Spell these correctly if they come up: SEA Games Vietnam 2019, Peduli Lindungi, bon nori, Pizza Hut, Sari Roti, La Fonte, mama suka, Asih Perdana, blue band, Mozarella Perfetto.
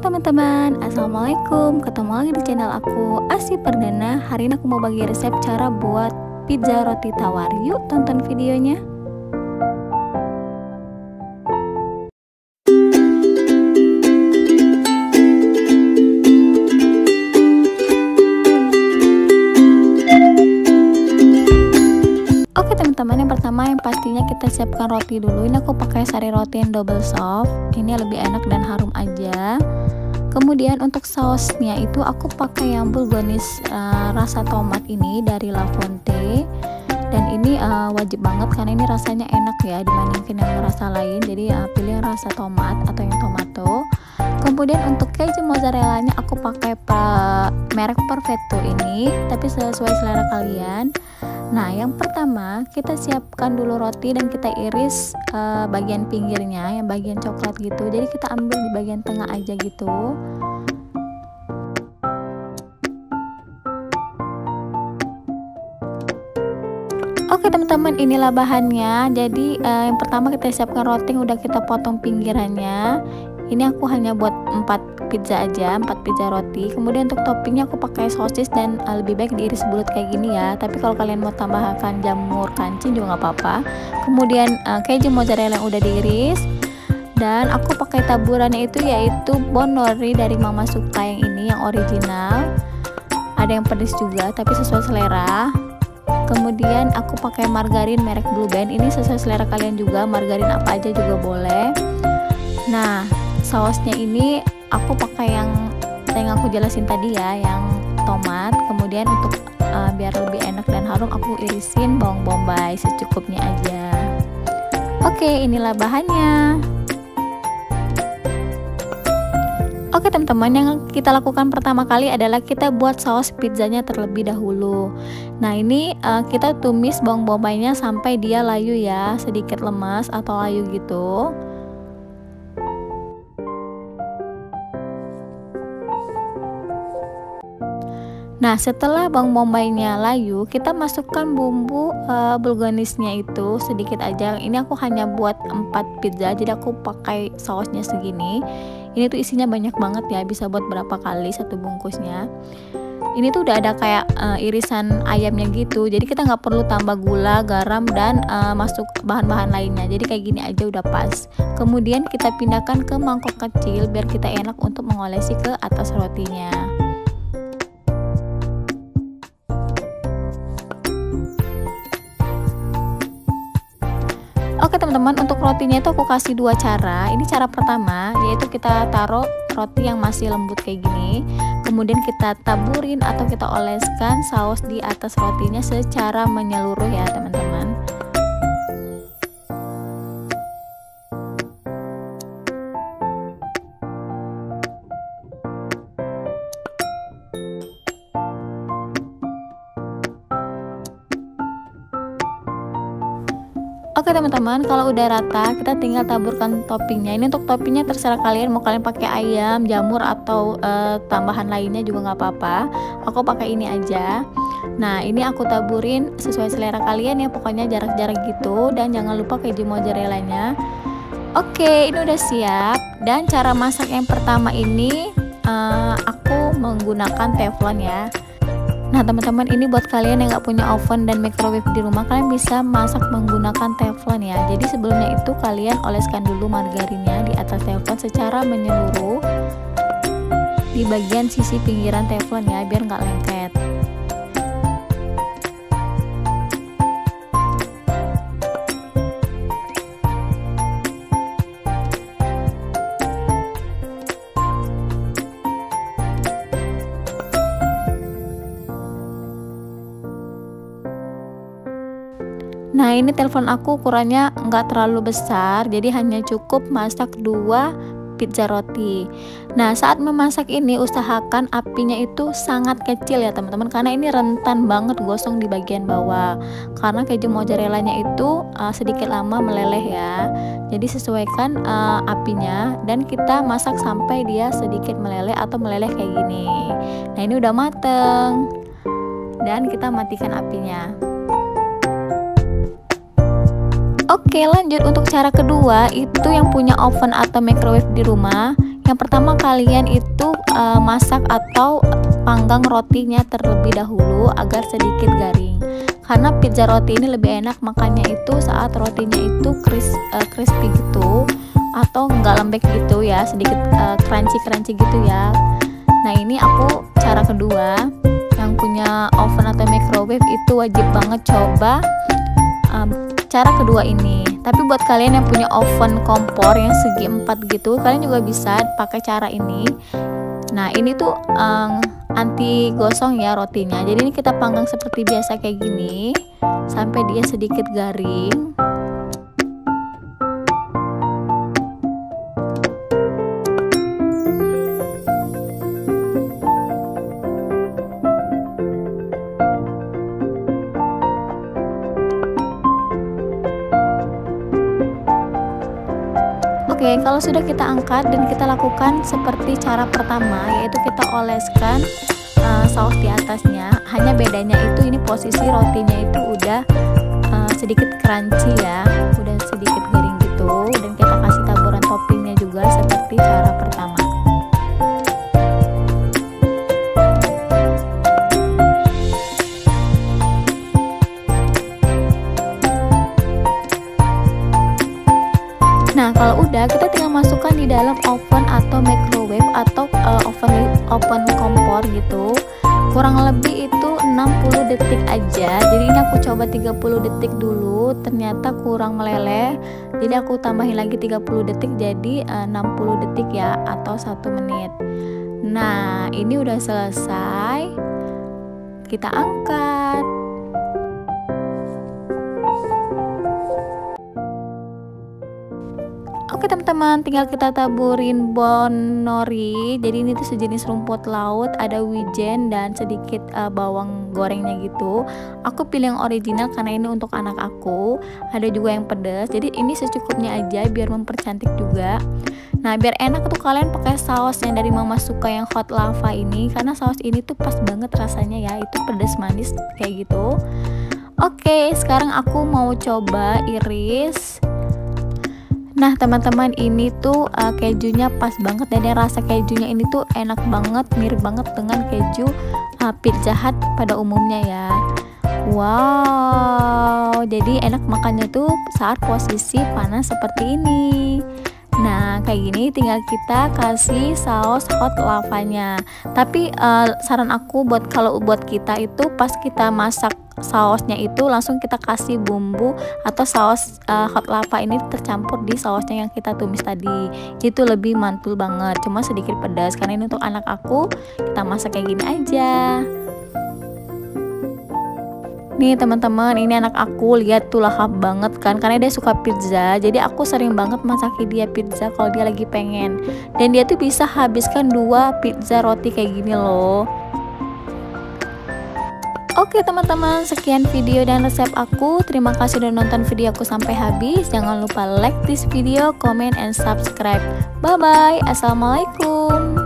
teman-teman, assalamualaikum. Ketemu lagi di channel aku, Asih Perdana. Hari ini aku mau bagi resep cara buat pizza roti tawar. Yuk tonton videonya. Oke teman-teman, yang pertama yang pastinya kita siapkan roti dulu. Ini aku pakai sari roti yang double soft. Ini lebih enak dan harum aja. Kemudian untuk sausnya itu aku pakai yang bulgonis rasa tomat ini dari La Fonte, dan ini wajib banget karena ini rasanya enak ya dibandingkan yang rasa lain. Jadi pilih rasa tomat atau yang tomato. Kemudian untuk keju mozzarellanya aku pakai merek Perfetto ini, tapi sesuai selera kalian. Nah, yang pertama kita siapkan dulu roti dan kita iris bagian pinggirnya, yang bagian coklat gitu. Jadi kita ambil di bagian tengah aja gitu. Oke teman-teman, inilah bahannya. Jadi yang pertama kita siapkan roti, udah kita potong pinggirannya. Ini aku hanya buat 4 pizza roti. Kemudian untuk toppingnya aku pakai sosis, dan lebih baik diiris bulat kayak gini ya, tapi kalau kalian mau tambahkan jamur kancing juga nggak apa-apa. Kemudian keju mozzarella yang udah diiris, dan aku pakai taburannya itu yaitu bon nori dari Mama Suka yang ini, yang original. Ada yang pedes juga tapi sesuai selera. Kemudian aku pakai margarin merek Blue Band, ini sesuai selera kalian juga, margarin apa aja juga boleh. Nah, sausnya ini aku pakai yang aku jelasin tadi ya, yang tomat. Kemudian untuk biar lebih enak dan harum, aku irisin bawang bombay secukupnya aja. Oke, inilah bahannya. Oke teman-teman, yang kita lakukan pertama kali adalah kita buat saus pizzanya terlebih dahulu. Nah, ini kita tumis bawang bombaynya sampai dia layu ya, sedikit lemas atau layu gitu. Nah, setelah bawang bombaynya layu, kita masukkan bumbu bulgonisnya itu sedikit aja. Ini aku hanya buat 4 pizza, jadi aku pakai sausnya segini. Ini tuh isinya banyak banget ya, bisa buat berapa kali satu bungkusnya. Ini tuh udah ada kayak irisan ayamnya gitu, jadi kita nggak perlu tambah gula, garam, dan masuk bahan-bahan lainnya. Jadi kayak gini aja udah pas. Kemudian kita pindahkan ke mangkok kecil biar kita enak untuk mengolesi ke atas rotinya. Oke teman-teman, untuk rotinya itu aku kasih 2 cara. Ini cara pertama yaitu kita taruh roti yang masih lembut kayak gini, kemudian kita taburin atau kita oleskan saus di atas rotinya secara menyeluruh ya teman-teman. Oke teman-teman, kalau udah rata kita tinggal taburkan toppingnya. Ini untuk toppingnya terserah kalian, mau kalian pakai ayam, jamur, atau tambahan lainnya juga nggak apa-apa. Aku pakai ini aja. Nah, ini aku taburin sesuai selera kalian ya, pokoknya jarak-jarak gitu, dan jangan lupa keju mozzarellanya. Oke, ini udah siap. Dan cara masak yang pertama ini aku menggunakan teflon ya. Nah teman-teman, ini buat kalian yang nggak punya oven dan microwave di rumah, kalian bisa masak menggunakan teflon ya. Jadi sebelumnya itu kalian oleskan dulu margarinnya di atas teflon secara menyeluruh di bagian sisi pinggiran teflon ya, biar nggak lengket. Nah, ini telepon aku ukurannya nggak terlalu besar, jadi hanya cukup masak 2 pizza roti. Nah, saat memasak ini usahakan apinya itu sangat kecil ya teman-teman, karena ini rentan banget gosong di bagian bawah, karena keju mozzarellanya itu sedikit lama meleleh ya. Jadi sesuaikan apinya, dan kita masak sampai dia sedikit meleleh atau meleleh kayak gini. Nah, ini udah mateng, dan kita matikan apinya. Oke, lanjut untuk cara kedua. Itu yang punya oven atau microwave di rumah, Yang pertama, kalian itu masak atau panggang rotinya terlebih dahulu agar sedikit garing. Karena pizza roti ini lebih enak makannya itu saat rotinya itu crispy gitu, atau nggak lembek gitu ya, sedikit crunchy gitu ya. Nah, ini aku cara kedua. Yang punya oven atau microwave itu wajib banget coba cara kedua ini. Tapi buat kalian yang punya oven kompor yang segi 4 gitu, kalian juga bisa pakai cara ini. Nah, ini tuh anti gosong ya rotinya. Jadi ini kita panggang seperti biasa kayak gini sampai dia sedikit garing. Oke, kalau sudah kita angkat dan kita lakukan seperti cara pertama, yaitu kita oleskan saus di atasnya. Hanya bedanya itu ini posisi rotinya itu udah sedikit crunchy ya, udah sedikit garing gitu, dan kita kasih taburan toppingnya juga seperti cara pertama. Nah, kalau udah, kita tinggal masukkan di dalam oven atau microwave atau oven kompor gitu. Kurang lebih itu 60 detik aja. Jadi ini aku coba 30 detik dulu, ternyata kurang meleleh. Jadi aku tambahin lagi 30 detik jadi 60 detik ya, atau 1 menit. Nah, ini udah selesai. Kita angkat. Oke teman-teman, tinggal kita taburin bon nori. Jadi ini tuh sejenis rumput laut, ada wijen dan sedikit bawang gorengnya gitu. Aku pilih yang original karena ini untuk anak aku. Ada juga yang pedas. Jadi ini secukupnya aja biar mempercantik juga. Nah, biar enak tuh kalian pakai saus yang dari Mama Suka yang hot lava ini, karena saus ini tuh pas banget rasanya ya, itu pedas manis kayak gitu. Oke, sekarang aku mau coba iris. Nah teman-teman, ini tuh kejunya pas banget, dan rasa kejunya ini tuh enak banget, mirip banget dengan keju Pizza Hut pada umumnya ya. Wow, jadi enak makannya tuh saat posisi panas seperti ini. Nah, kayak gini tinggal kita kasih saus hot lavanya. Tapi saran aku buat kalau buat kita itu pas kita masak sausnya itu langsung kita kasih bumbu atau saus hot lava ini tercampur di sausnya yang kita tumis tadi. Itu lebih mantul banget, cuma sedikit pedas karena ini untuk anak aku. Kita masak kayak gini aja. Nih teman-teman, ini anak aku, lihat tuh lahap banget kan, karena dia suka pizza. Jadi aku sering banget masakin dia pizza kalau dia lagi pengen. Dan dia tuh bisa habiskan 2 pizza roti kayak gini loh. Oke teman-teman, sekian video dan resep aku. Terima kasih udah nonton video aku sampai habis. Jangan lupa like this video, comment, and subscribe. Bye-bye. Assalamualaikum.